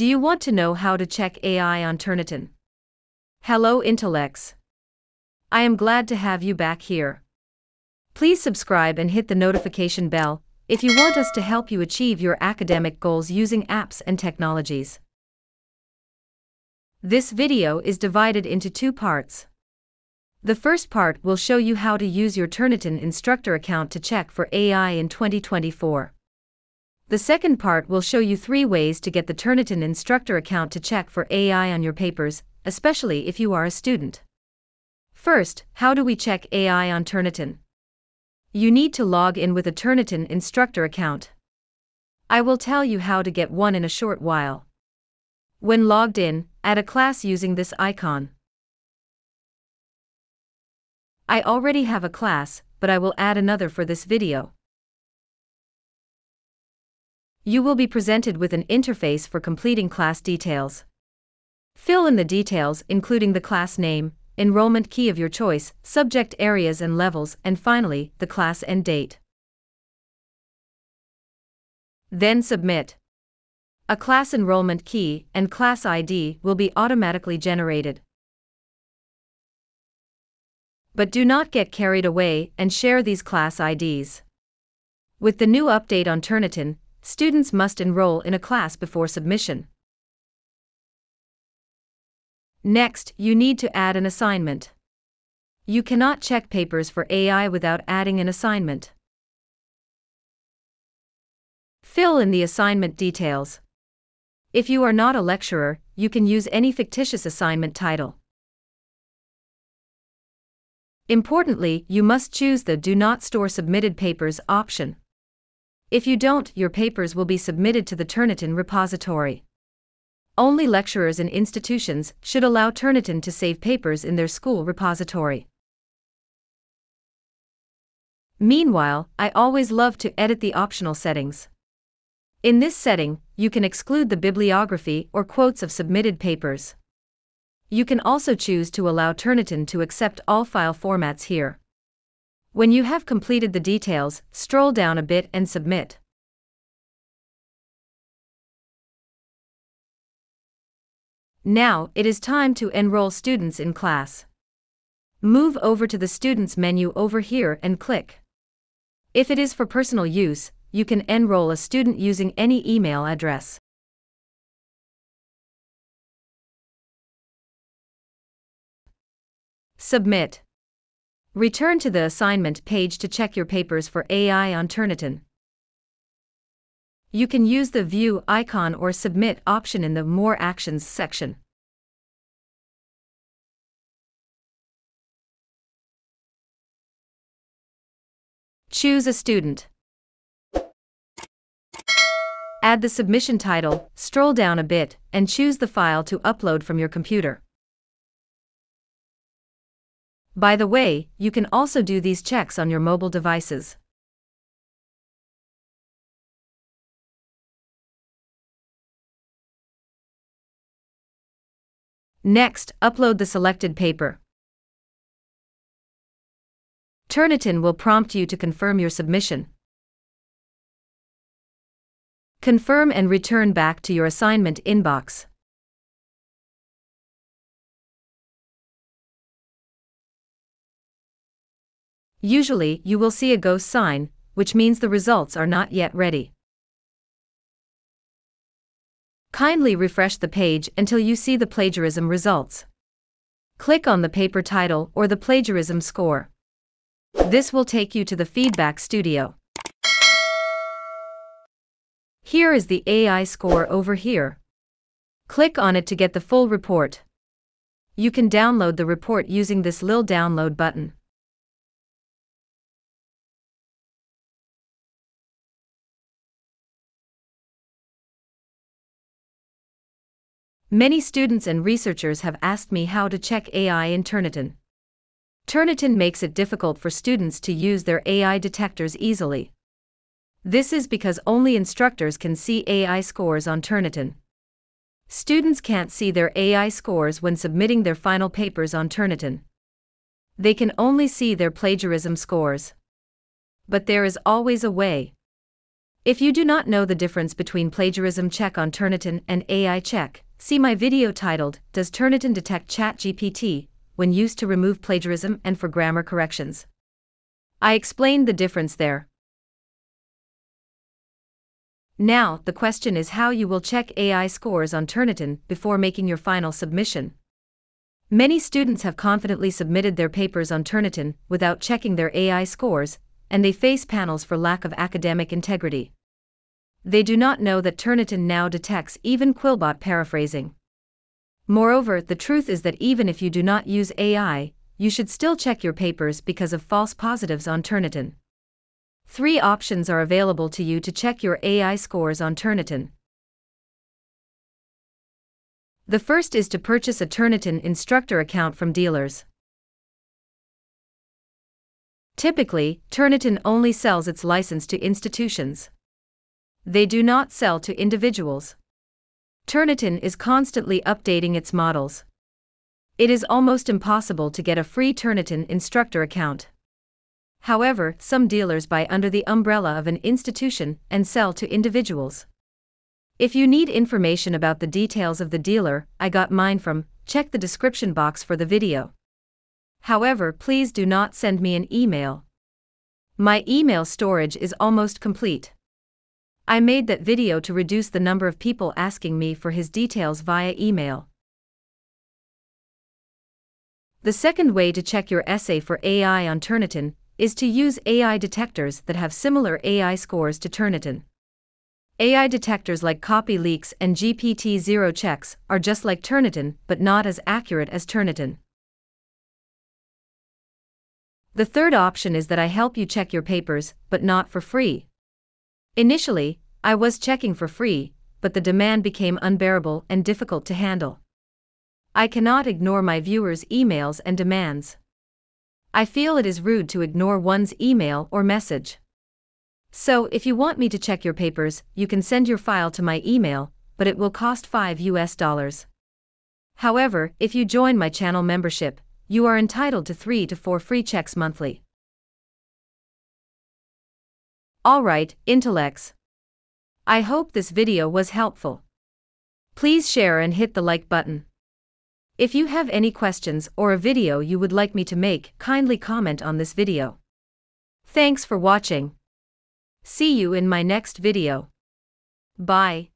Do you want to know how to check AI on Turnitin? Hello intellects. I am glad to have you back here. Please subscribe and hit the notification bell if you want us to help you achieve your academic goals using apps and technologies. This video is divided into two parts. The first part will show you how to use your Turnitin instructor account to check for AI in 2024. The second part will show you three ways to get the Turnitin instructor account to check for AI on your papers, especially if you are a student. First, how do we check AI on Turnitin? You need to log in with a Turnitin instructor account. I will tell you how to get one in a short while. When logged in, add a class using this icon. I already have a class, but I will add another for this video. You will be presented with an interface for completing class details. Fill in the details including the class name, enrollment key of your choice, subject areas and levels, and finally, the class end date. Then submit. A class enrollment key and class ID will be automatically generated. But do not get carried away and share these class IDs. With the new update on Turnitin, students must enroll in a class before submission. Next, you need to add an assignment. You cannot check papers for AI without adding an assignment. Fill in the assignment details. If you are not a lecturer, you can use any fictitious assignment title. Importantly, you must choose the Do Not Store Submitted Papers option. If you don't, your papers will be submitted to the Turnitin repository. Only lecturers and institutions should allow Turnitin to save papers in their school repository. Meanwhile, I always love to edit the optional settings. In this setting, you can exclude the bibliography or quotes of submitted papers. You can also choose to allow Turnitin to accept all file formats here. When you have completed the details, scroll down a bit and submit. Now, it is time to enroll students in class. Move over to the Students menu over here and click. If it is for personal use, you can enroll a student using any email address. Submit. Return to the assignment page to check your papers for AI on Turnitin. You can use the View icon or Submit option in the More Actions section. Choose a student. Add the submission title, scroll down a bit, and choose the file to upload from your computer. By the way, you can also do these checks on your mobile devices. Next, upload the selected paper. Turnitin will prompt you to confirm your submission. Confirm and return back to your assignment inbox. Usually, you will see a ghost sign, which means the results are not yet ready. Kindly refresh the page until you see the plagiarism results. Click on the paper title or the plagiarism score. This will take you to the feedback studio. Here is the AI score over here. Click on it to get the full report. You can download the report using this little download button. Many students and researchers have asked me how to check AI in Turnitin. Turnitin makes it difficult for students to use their AI detectors easily. This is because only instructors can see AI scores on Turnitin. Students can't see their AI scores when submitting their final papers on Turnitin. They can only see their plagiarism scores. But there is always a way. If you do not know the difference between plagiarism check on Turnitin and AI check, see my video titled, Does Turnitin Detect ChatGPT When Used to Remove Plagiarism and for Grammar Corrections? I explained the difference there. Now, the question is how you will check AI scores on Turnitin before making your final submission. Many students have confidently submitted their papers on Turnitin without checking their AI scores, and they face panels for lack of academic integrity. They do not know that Turnitin now detects even Quillbot paraphrasing. Moreover, the truth is that even if you do not use AI, you should still check your papers because of false positives on Turnitin. 3 options are available to you to check your AI scores on Turnitin. The first is to purchase a Turnitin instructor account from dealers. Typically, Turnitin only sells its license to institutions. They do not sell to individuals. Turnitin is constantly updating its models. It is almost impossible to get a free Turnitin instructor account. However, some dealers buy under the umbrella of an institution and sell to individuals. If you need information about the details of the dealer I got mine from, check the description box for the video. However, please do not send me an email. My email storage is almost complete. I made that video to reduce the number of people asking me for his details via email. The second way to check your essay for AI on Turnitin is to use AI detectors that have similar AI scores to Turnitin. AI detectors like CopyLeaks and GPT Zero checks are just like Turnitin but not as accurate as Turnitin. The third option is that I help you check your papers, but not for free. Initially, I was checking for free, but the demand became unbearable and difficult to handle. I cannot ignore my viewers' emails and demands. I feel it is rude to ignore one's email or message. So, if you want me to check your papers, you can send your file to my email, but it will cost $5. However, if you join my channel membership, you are entitled to 3 to 4 free checks monthly. Alright, intellects. I hope this video was helpful. Please share and hit the like button. If you have any questions or a video you would like me to make, kindly comment on this video. Thanks for watching. See you in my next video. Bye.